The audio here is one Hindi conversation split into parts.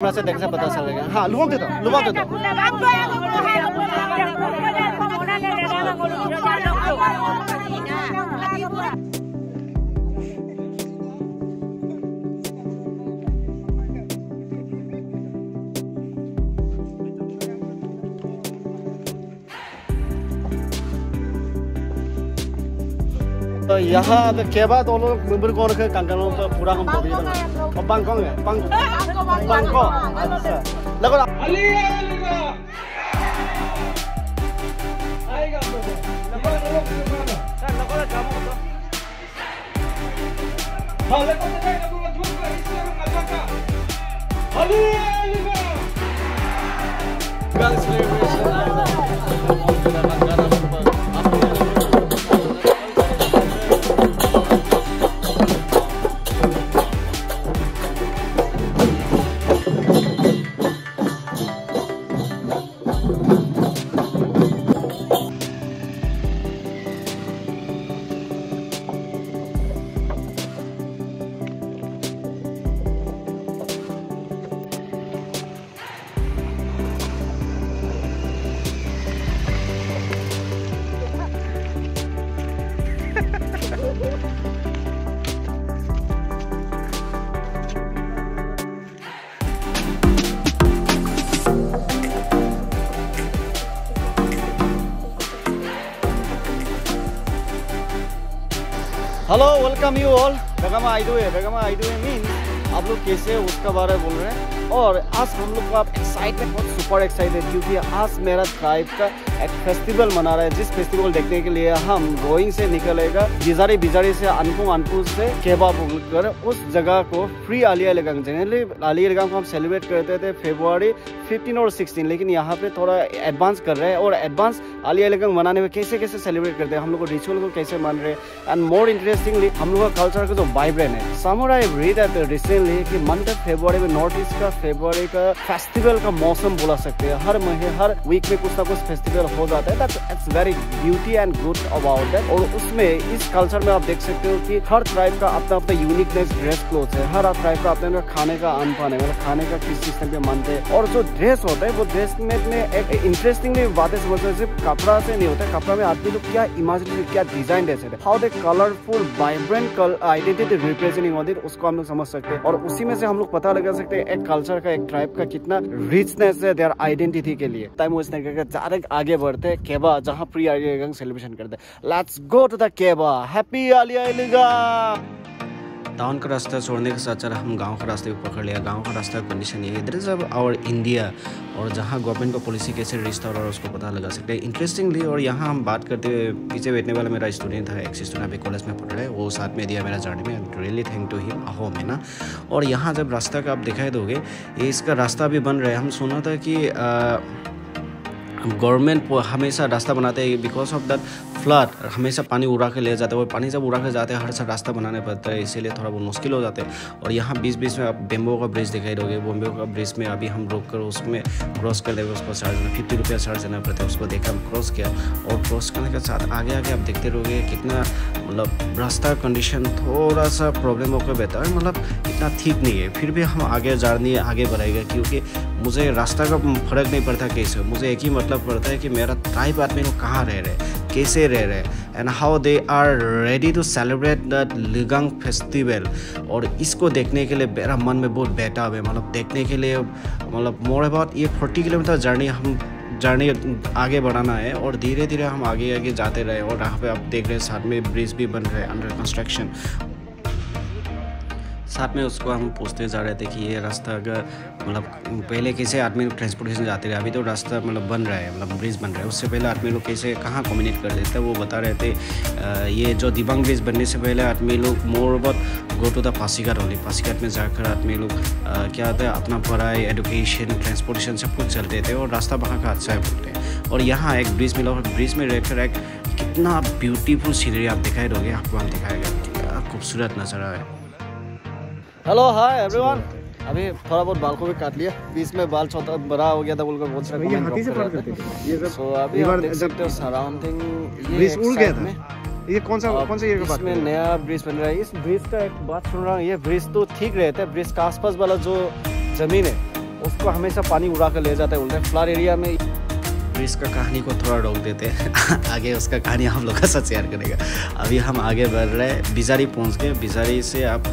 से देखने पता चलेगा। हाँ लुभा देता। तो यहाँ केबा दोनों को पूरा हम और बैंकॉक है अच्छा लगा हेलो वेलकम यू ऑल बेगमा आई डू ए मीन आप लोग कैसे उसका बारे में बोल रहे हैं। और आज हम लोग का एक्साइटमेंट बहुत सुपर एक्साइटेड क्योंकि आज मेरा ट्राइब का एक फेस्टिवल मना रहा है जिस फेस्टिवल देखने के लिए हम रोइंग से निकलेगा बिजारी से अनपुर से केबा कर उस जगह को फ्री आलिया-लीगांग जनरली आलिया-लीगांग को हम सेलिब्रेट करते थे February 15 और 16 लेकिन यहाँ पे थोड़ा एडवांस कर रहे हैं और एडवांस आलिया-लीगांग मनाने में कैसे सेलिब्रेट करते हैं हम लोग रिचुअल को कैसे मान रहे हैं एंड मोर इंटरेस्टिंगली हम लोग का कल्चर का जो वाइब्रेंट है सामुराई रीड है रिसेंटली कि मंथ ऑफ February में नॉर्थ ईस्ट का February का फेस्टिवल का मौसम बोला सकते हैं। हर महीने हर वीक में कुछ ना कुछ फेस्टिवल हो जाता है it's very beauty and good about that. और उसमें इस कल्चर में आप देख सकते हो कि हर ट्राइब का अपना यूनिकनेस ड्रेस क्लोथ है। हर ट्राइब का अपना खाने का आन पान है मतलब खाने का किस सिस्टम पे मानते हैं और जो ड्रेस होता है वो ड्रेस में एक इंटरेस्टिंग बातें समझते हैं। सिर्फ कपड़ा से नहीं होता है कपड़ा में आदमी लोग क्या इमेजिन क्या डिजाइन ड्रेस है how they colourful vibrant identity representing होती है उसको हम लोग समझ सकते हैं। और उसी में से हम लोग पता लगा सकते हैं एक कल्चर का एक ट्राइब का कितना रिचनेस है देयर आइडेंटिटी के लिए। टाइम वेस्ट नहीं करके डायरेक्ट आगे बढ़ते हैं केबा जहाँ फ्री आलिया-लीगांग सेलिब्रेशन करते हैं। लेट्स गो टू द केबा। हैप्पी आलिया-लीगांग। टाउन का रास्ता छोड़ने के साथ साथ हम गांव का रास्ते भी पकड़ लिया। गांव का रास्ता कंडीशन ये इधर सब और इंडिया और जहां गवर्नमेंट का पॉलिसी कैसे रिश्ता हो रहा है उसको पता लगा सकते हैं इंटरेस्टिंगली। और यहां हम बात करते हुए पीछे बैठने वाला मेरा स्टूडेंट था एक स्टूडेंट अभी कॉलेज में पढ़ रहे वो साथ में दिया मेरा जाने में really thank to him home है ना। और यहाँ जब रास्ता का आप दिखाई दोगे ये इसका रास्ता भी बन रहा है। हम सुना था कि गवर्नमेंट हमेशा रास्ता बनाते हैं बिकॉज ऑफ दैट फ्लड हमेशा पानी उड़ा के ले जाते हैं। वो पानी जब उड़ा के जाते हैं हर सा रास्ता बनाने पड़ता है इसीलिए थोड़ा बहुत मुश्किल हो जाता है। और यहाँ बीच में आप बेम्बो का ब्रिज दिखाई दोगे बेम्बो का ब्रिज में अभी हम रोक कर उसमें क्रॉस कर देंगे उसको चार्ज 50 रुपया चार्ज देना पड़ता है उसको देखकर हम क्रॉस किया। और क्रॉस करने के साथ आगे आप देखते रहोगे कितना मतलब रास्ता कंडीशन थोड़ा सा प्रॉब्लम होकर बैठा है मतलब इतना ठीक नहीं है फिर भी हम आगे जाने आगे बढ़ाएगा क्योंकि मुझे रास्ता का फर्क नहीं पड़ता कैसे मुझे एक ही मतलब पड़ता है कि मेरा ट्राइब आदमी लोग कहाँ रह रहे कैसे रह रहे and how they are ready to celebrate that Ligang festival. और इसको देखने के लिए मेरा मन में बहुत बैठा हुआ है मतलब देखने के लिए मतलब मोर अबाउट ये 40 किलोमीटर जर्नी आगे बढ़ाना है। और धीरे धीरे हम आगे जाते रहे और यहाँ पे आप देख रहे हैं साथ में ब्रिज भी बन रहे अंडर कंस्ट्रक्शन। साथ में उसको हम पूछते जा रहे थे कि ये रास्ता अगर मतलब पहले कैसे आदमी लोग ट्रांसपोर्टेशन जाते रहे अभी तो रास्ता मतलब बन रहा है मतलब ब्रिज बन रहा है उससे पहले आदमी लोग कैसे कहाँ कम्युनिकेट कर देते वो बता रहे थे। ये जो दिबांग ब्रिज बनने से पहले आदमी लोग मोर बहुत go to the Pasighat Holi Pasighat में जाकर आदमी लोग क्या होता है अपना पढ़ाई एडुकेशन ट्रांसपोर्टेशन सब कुछ चलते थे और रास्ता वहाँ का अच्छा है बोलते हैं। और यहाँ एक ब्रिज मिला और ब्रिज में रहकर एक कितना ब्यूटीफुल सीनरी आप दिखाई दोगे आपको हम दिखाएगा खूबसूरत नज़ारा है। Hello hi everyone. अभी थोड़ा बहुत बाल को भी काट लिया बीच में बाल छोटा बड़ा हो गया था बोलकर बहुत सारा हाथी से पकड़ करते ये सब। सो अभी जब सराउंडिंग ब्रिज उड़ गया था ये कौन सा ईयर का बात है इसमें नया ब्रिज बन रहा है। इस ब्रिज का एक बात सुन रहा हूँ ये ब्रिज तो ठीक रहता है ब्रिज का आसपास वाला जो जमीन है उसको हमेशा पानी उड़ा कर ले जाता है उल्टा फ्लड एरिया में। इसका कहानी को थोड़ा रोक देते हैं, आगे उसका कहानी हम लोग का साथ शेयर करेगा। अभी हम आगे बढ़ रहे हैं, बिजारी पहुंच गए। बिजारी से आप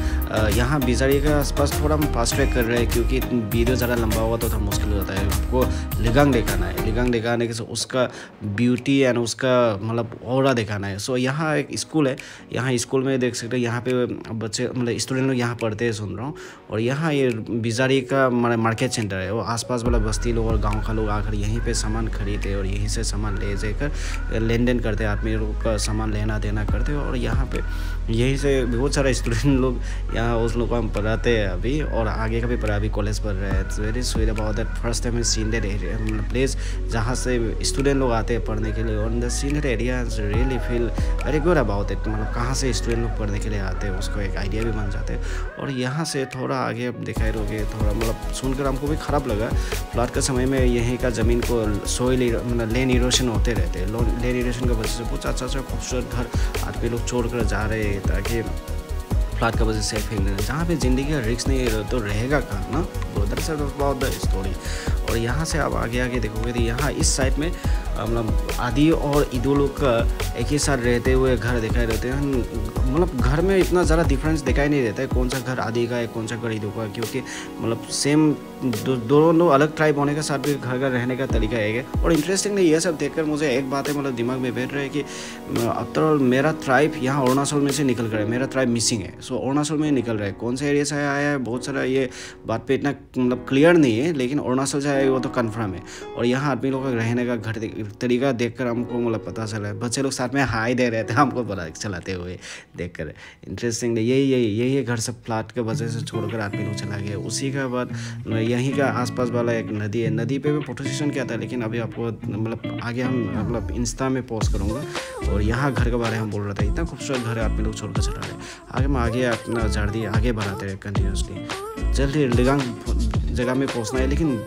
यहाँ बिजारी के आसपास थोड़ा हम फास्ट ट्रैक कर रहे हैं क्योंकि वीडियो ज़्यादा लंबा हुआ तो थोड़ा मुश्किल हो जाता है। आपको लीगांग दिखाना है, लीगांग दिखाने के उसका ब्यूटी एंड उसका मतलब ऑरा दिखाना है। सो यहाँ एक स्कूल है, यहाँ स्कूल में देख सकते हैं, यहाँ पे बच्चे मतलब स्टूडेंट लोग यहाँ पढ़ते हैं सुन रहा हूँ। और यहाँ ये बिजारी का मार्केट सेंटर है, वो आसपास वाला बस्ती लोग और गाँव का लोग आकर यहीं पर सामान खरीदते और यहीं से सामान ले जाकर लेन देन करते हैं, आदमी लोग का सामान लेना देना करते हैं। और यहाँ पे यहीं से बहुत सारा स्टूडेंट लोग यहाँ उस लोग को हम पढ़ाते हैं अभी और आगे का भी पढ़ा, अभी कॉलेज पढ़ रहे हैं। It's very sweet about that first time seen that place जहाँ से स्टूडेंट लोग आते हैं पढ़ने के लिए। और the seen that area really feel very good about it, मतलब कहाँ से स्टूडेंट लोग पढ़ने के लिए आते हैं उसको एक आइडिया भी बन जाते हैं। और यहाँ से थोड़ा आगे दिखाई दोगे, थोड़ा मतलब सुनकर हमको भी ख़राब लगा। फ्लड के समय में यहीं का ज़मीन को सोइल मतलब लेन इरोशन होते रहते हैं, लेन इरोशन के वजह से बहुत अच्छा अच्छा खूबसूरत घर आदमी लोग छोड़ कर जा रहे हैं ताकि फ्लड का वजह से सेफ है। जहाँ पे ज़िंदगी का रिस्क नहीं तो रहेगा कहाँ ना, बहुत द स्टोरी। और यहाँ से आप आगे आगे देखोगे तो यहाँ इस साइड में मतलब आदि और ईदू लोग का एक ही साथ रहते हुए घर दिखाई देते हैं। मतलब घर में इतना ज़्यादा डिफरेंस दिखाई नहीं देता है कौन सा घर आदि का है कौन सा घर ईदू का, क्योंकि मतलब सेम दोनों अलग ट्राइब होने के साथ भी घर का रहने का तरीका है। और इंटरेस्टिंगली ये सब देखकर मुझे एक बात है मतलब दिमाग में बैठ रहा है कि आफ्टर मेरा ट्राइब यहाँ अरुणाचल में से निकल कर है, मेरा ट्राइब मिसिंग है। सो अरुणाचल में निकल रहा है, कौन सा एरिया से आया है बहुत सारा ये बात पर इतना मतलब क्लियर नहीं है, लेकिन अरुणाचल से आया वो तो कन्फर्म है। और यहाँ आदमी लोगों का रहने का घर तरीका देखकर हमको मतलब पता चला है। बच्चे लोग साथ में हाई दे रहे थे हमको पता चलाते हुए देखकर, इंटरेस्टिंग। यही घर सब फ्लड के वजह से छोड़कर आदमी लोग चला गया। उसी के बाद यहीं का आसपास वाला एक नदी है, नदी पे भी फोटो सेशन किया था, लेकिन अभी आपको मतलब आगे हम मतलब इंस्टा में पोस्ट करूँगा। और यहाँ घर के बारे में बोल रहा था, इतना खूबसूरत घर है आदमी लोग छोड़कर चला रहे। आगे हम आगे अपना जर्नी आगे बढ़ाते रहे कंटिन्यूसली। जल्दी लीगांग जगह में पहुँचना है, लेकिन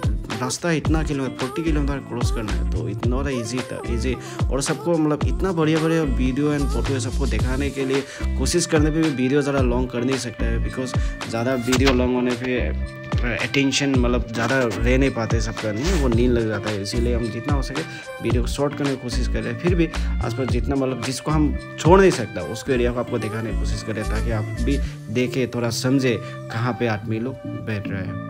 रास्ता इतना 40 किलोमीटर क्रॉस करना है, तो इतना और ईजी था ईजी। और सबको मतलब इतना बढ़िया बढ़िया वीडियो एंड फोटो सबको दिखाने के लिए कोशिश करने पे भी वीडियो ज़्यादा लॉन्ग कर नहीं सकता है, बिकॉज ज़्यादा वीडियो लॉन्ग होने पे अटेंशन मतलब ज़्यादा रह नहीं पाते सबका, नहीं वो नींद लग जाता है। इसीलिए हम जितना हो सके वीडियो को शॉर्ट करने की कोशिश कर रहे हैं, फिर भी आसपास जितना मतलब जिसको हम छोड़ नहीं सकता उसको एरिया को आपको दिखाने की कोशिश कर रहे हैं ताकि आप भी देखें थोड़ा समझे कहाँ पर आदमी लोग बैठ रहे हैं।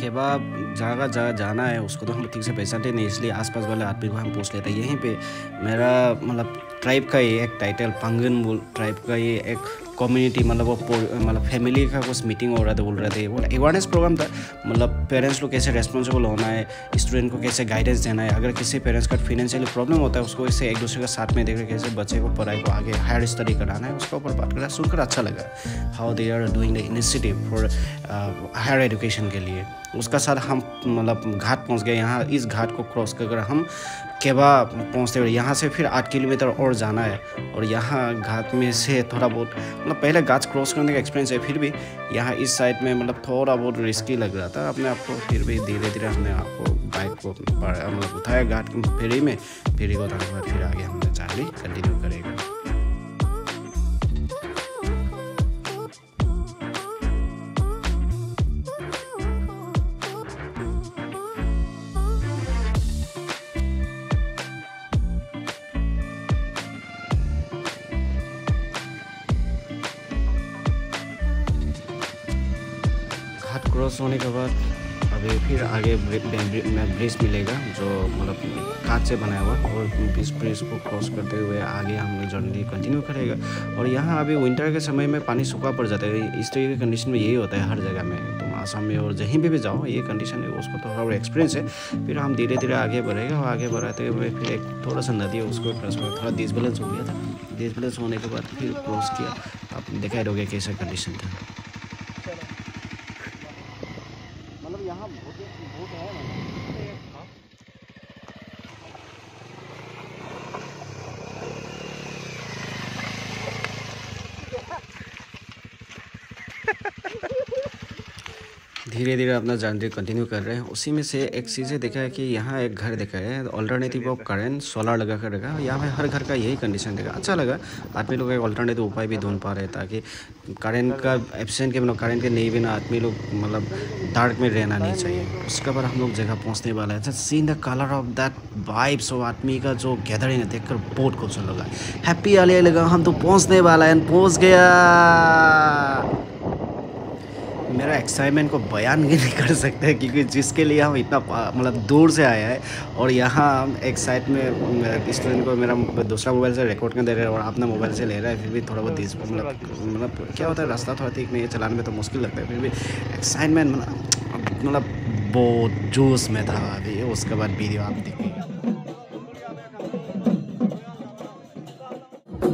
केबा जगह जहाँ जाना है उसको तो हम ठीक से पहचानते नहीं, इसलिए आसपास वाले आदमी को हम पूछ लेते हैं। यहीं पे मेरा मतलब ट्राइब का ये एक टाइटल पंगन बोल ट्राइब का ये एक कम्युनिटी मतलब वो मतलब फैमिली का कुछ मीटिंग हो रहा था, बोल रहे थे वो अवेयरनेस प्रोग्राम था। मतलब पेरेंट्स को कैसे रेस्पॉन्सिबल होना है, स्टूडेंट को कैसे गाइडेंस देना है, अगर किसी पेरेंट्स का फाइनेंशियली प्रॉब्लम होता है उसको इससे एक दूसरे के साथ में देखकर कैसे बच्चे को पढ़ाई को आगे हायर स्टडी कराना है उसके ऊपर बात करना। सुनकर अच्छा लगा how they are doing the initiative for higher education के लिए। उसका साथ हम मतलब घाट पहुँच गए, यहाँ इस घाट को क्रॉस कर हम केबा पहुँचते हुए यहाँ से फिर 8 किलोमीटर और जाना है। और यहाँ घाट में से थोड़ा बहुत मतलब पहले घाट क्रॉस करने का एक्सपीरियंस है, फिर भी यहाँ इस साइड में मतलब थोड़ा बहुत रिस्की लग रहा था अपने आपको, फिर भी धीरे धीरे हमने आपको बाइक को मतलब उठाया घाट फेरी में, फेरी को उठाने फिर आगे हमने जर्नी कंटिन्यू करेगा। क्रॉस होने के बाद अभी फिर आगे ब्रिज मिलेगा जो मतलब कांच से बनाया हुआ, और इस ब्रिज को क्रॉस करते हुए आगे हम जर्नी कंटिन्यू करेगा। और यहाँ अभी विंटर के समय में पानी सूखा पड़ जाता है, इस तरीके की कंडीशन में यही होता है हर जगह में, तुम आसाम में और जहीं भी जाओ ये कंडीशन है, उसको थोड़ा और एक्सपीरियंस है। फिर हम धीरे धीरे आगे बढ़ेगा और आगे बढ़ाते हुए फिर एक थोड़ा सा नदी है उसको क्रॉस कर, थोड़ा डिसबैलेंस हो गया था, डिसबैलेंस होने के बाद फिर क्रॉस किया। आप दिखाई दोगे कैसा कंडीशन था, यहाँ बहुत है ना। धीरे धीरे अपना जर्नी कंटिन्यू कर रहे हैं। उसी में से एक चीज़ें देखा है कि यहाँ एक घर देखा है, ऑल्टरनेटिव ऑफ करेंट सोलर लगा कर रखा है। यहाँ पे हर घर का यही कंडीशन देखा, अच्छा लगा। आदमी लोग एक ऑल्टरनेटिव उपाय भी ढूंढ पा रहे ताकि करेंट का एब्सेंट के बिना, करेंट के नहीं बिना आदमी लोग मतलब डार्क में रहना नहीं चाहिए। उसके बाद हम लोग जगह पहुँचने वाला है। Seen the colour of that vibes of आदमी का जो गैदरिंग है देखकर बहुत खूबसूरत लगा। हैप्पी आलिया लगा, हम तो पहुँचने वाला है, पहुँच गया। मेरा एक्साइटमेंट को बयान भी नहीं कर सकते क्योंकि जिसके लिए हम इतना मतलब दूर से आया है और यहाँ एक साइड में स्टूडेंट को मेरा दूसरा मोबाइल से रिकॉर्ड कर दे रहे हैं और अपना मोबाइल से ले रहा है। फिर भी थोड़ा बहुत मतलब क्या होता है, रास्ता थोड़ा ठीक नहीं है, चलाने में तो मुश्किल लगता है। फिर भी एक्साइटमेंट मतलब बहुत जोश में था अभी। उसके बाद वीडियो आप देखेंगे।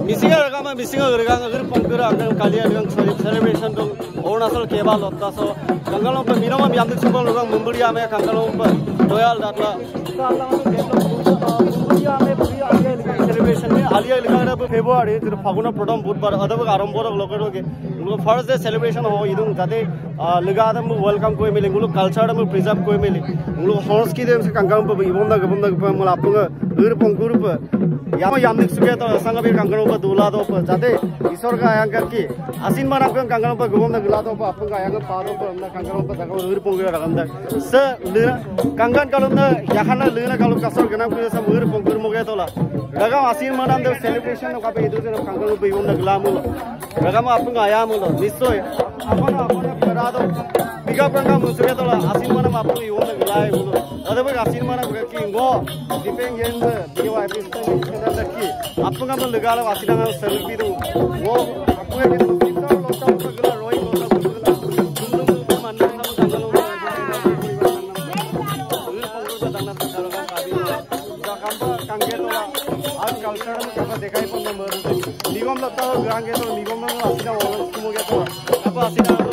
मिसिंग रगामा मिसिंग रगांग अगर पंक्तिर आगर कालिया रगांग सेलिब्रेशन तो अरुणाचल केबा लत्ता सो कंगलों पे मिनोमा यामदे सिंबल रगांग मुंबड़िया में कंगलों पे दोयाल दातला दातला मुंबड़िया में भी आलिया रगांग सेलिब्रेशन में आलिया रगांग रे फेब्रुआरी तिर फागुना प्रथम बुधवार अदब आरंभ रो लोकरो के उनको फर्स्ट डे सेलिब्रेशन हो इदु जाते लगादम वेलकम कोइ मिले गुलो कल्चर में प्रिजर्व कोइ मिले उनको हॉर्स की देम से कंगलों पे इबोंदा पे मोला आपंगा गर पंकुर पे यामा यामनिक सुखे तो संग भी कंगलों पर दूला दो पर जाते ईश्वर का आया करके असिन माना अपन कंगलों पर घुमने गुला दो पर अपन का आया कर पारो पर हमने कंगलों पर जगह उर पोंगे रगंदा स लेना कंगन कालों ने यहाना लेना कालों कसर के नाम के सब उर पोंगुर मोगे तोला रगा असिन माना दे सेलिब्रेशन का पे इधर से कंगलों पर घुमने गुला मुलो रगा में अपन का आया मुलो निश्चय अपन अपन करा दो बिगा पंगा मुसरे तोला असिन माना अपन घुमने गुलाए मुलो अदब असिन माना के गो डिपेंड येंद बीवाईपी आपका मन लगा लो आशीना में सर्विस दो वो आपको एक दिन तीसरा लौटा उसका रोई लौटा उसका मानना है हम जाना होगा उनको जाना होगा काबिल जाकंबा कंगे तो आज कल्चर में कब देखा ही पड़ना मर्डर निगम लगता है गांगे तो निगम में आशीना वालों को मुझे तो अब आशीना ना तो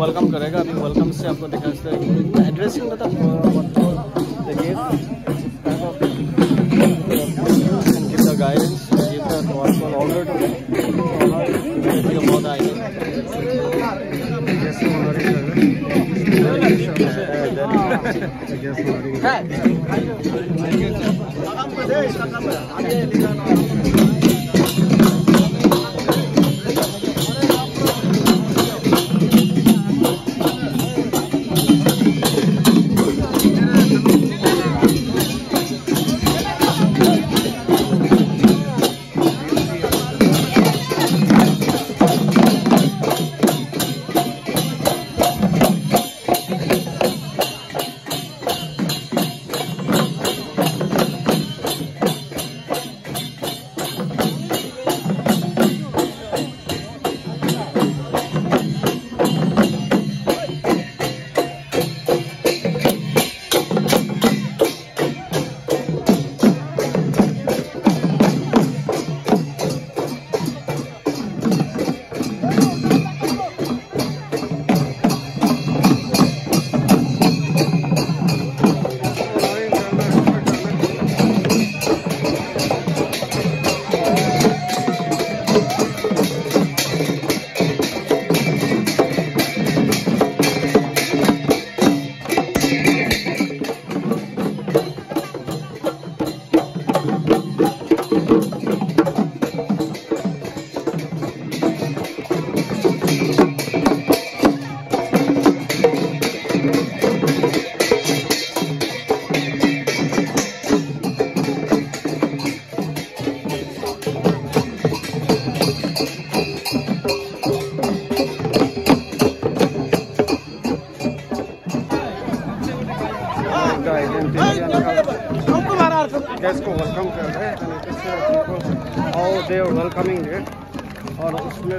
वेलकम करेगा। अभी वेलकम से आपको दिखा सकते एड्रेसिंग मतलब गाइडेंस बहुत आएंगे गेस्ट को वेलकम कर रहे हैं और दे वेलकमिंग है और उसमें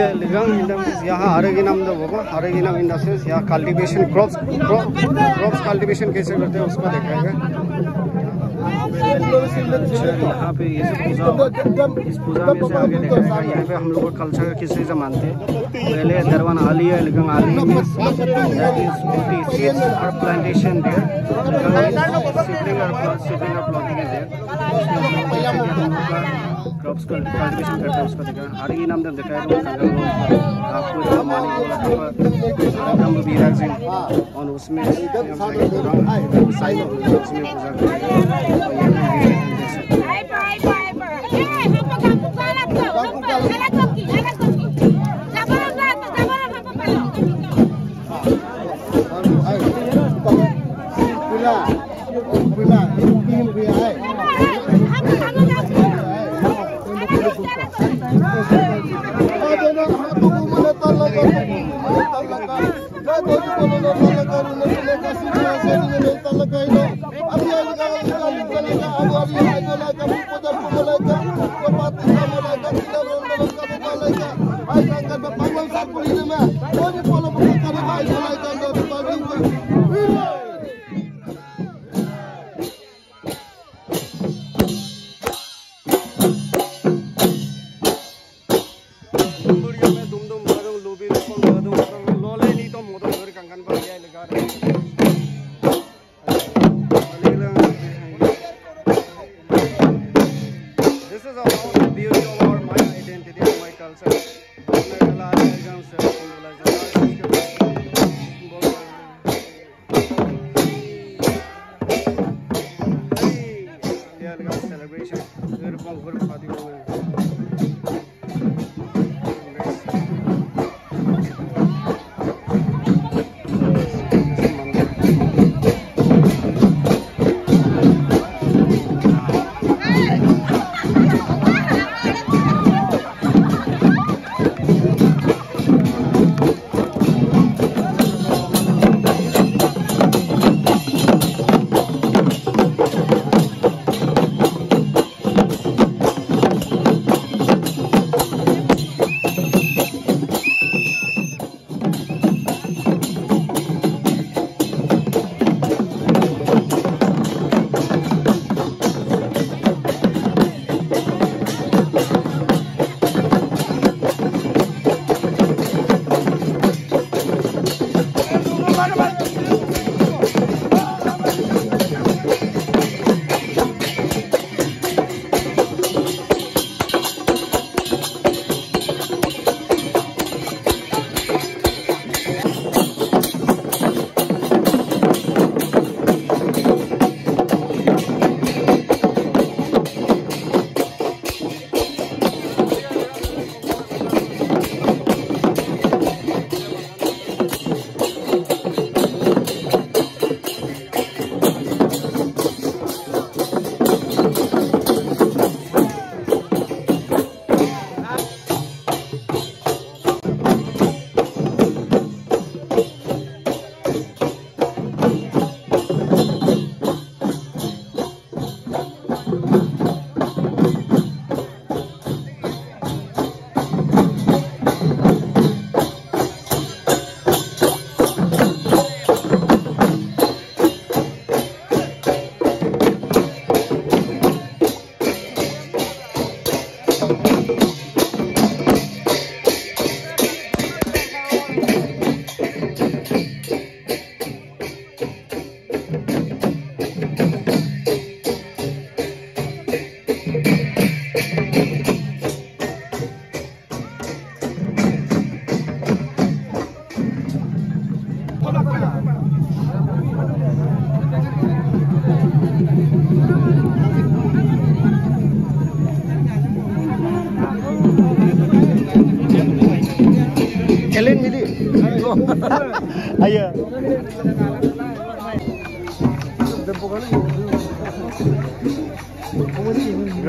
अलियालीगंग इंडस्ट्रीज यहाँ आरेगिनम होगा। आरेगिनम इंडस्ट्रीज यहाँ कल्टिवेशन क्रॉप्स कल्टिवेशन कैसे करते हैं उसको देखेंगे। यहाँ पे इस पूजा में से आगे देखेगा। यहाँ पे हम लोग का कल्चर किस चीज़ से मानते हैं। पहले दरवान अलियालीगंग प्लांटेशन है क्रॉप्स कल्टिवेशन करते हैं उसका देखा। हर ये नाम जब देखा है आपको जो मानी और उसमें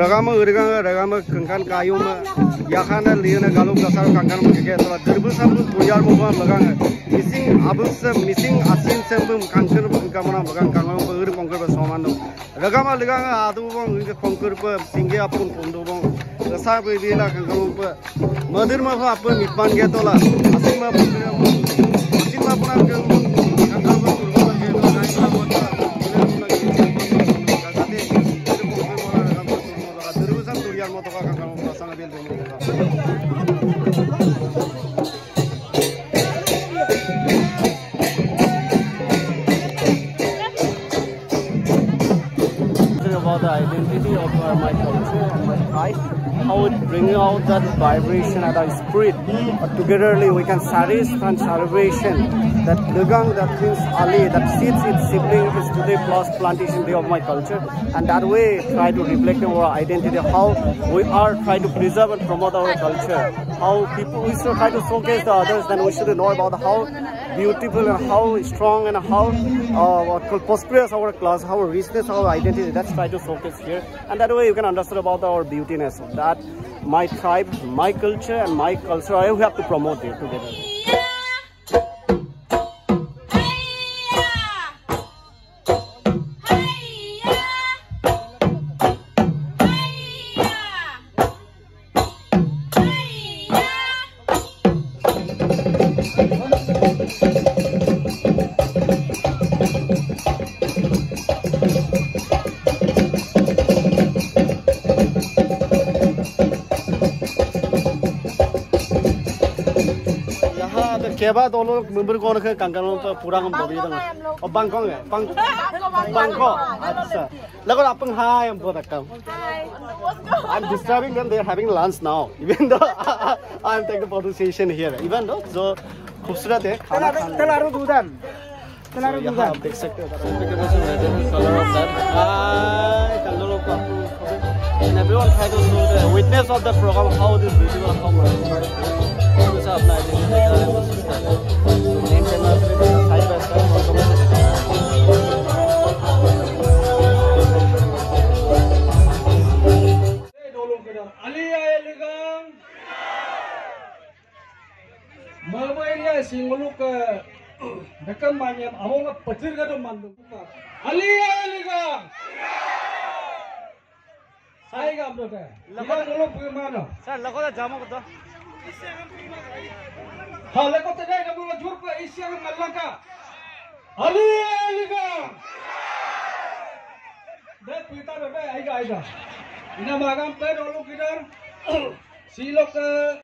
Ragama urganga ragama kangkan kayuma yakana liana galung dasar kangkan mukhe thora dirbu sab pujar mukha laganga Mising आबुसम मिसिंग आसिन सेमबम कांकर गमना बगान कामन बगर पंकर समान रगामा लगांग आदु बम पंकर प सिंगे अपन पंदो बम रसा बे दिला कांगम प मदर मा आप मिपान गे तोला आसिन मा पंकर आसिन मा अपना गम कांगम प कुरबन गे तो नाइ मा बोता कागाते पंकर बोला रगाम तुरमो दरुसम तुरियान मतो कांगम प्रसंग बेल देंगे about the identity of my culture and my pride, how it brings out that vibration and that spirit. But togetherly we can satisfy celebration that Lígang, that means Ali, that seeds its sibling is today plus plantation day of my culture, and that way try to reflect our identity, how we are trying to preserve and promote our culture, how people we should try to showcase the others, then we should know about how beautiful and how strong and how prosperous our class, how richness our identity, that's try to focus here, and that way you can understand about our beautiness of that my tribe, my culture and my culture. I have to promote it together. केबा दोनों मेंबर कौन है कंकनों पर पूरा हम बोल देते हैं और बैंकॉक है बैंकॉक अच्छा लगो अपन हाय हम बहुत अच्छा I am disturbing them, they are having lunch now even though I am taking the pronunciation here even though so खूबसूरत है खाना तलारू दूधन तलारू दूधन आप देख सकते हो colour of that colour of and everyone had to know the witness of the program how this beautiful program अपना अली आए लिगांग मबाइल सिंगलू का ढक्कन मांगे अमोल पथिर का तो मान दूंगा अली आए लिगांग साइगा आप लोग लगा दोनों पूरी मानो सर लगा जामो को हाँ लेको तेरे नमून जोर पर इसी अगर मल्ला का अली अलीगां देख पीता बेबे आएगा आएगा इन्हें मागाम पे डॉलर किधर सीलों का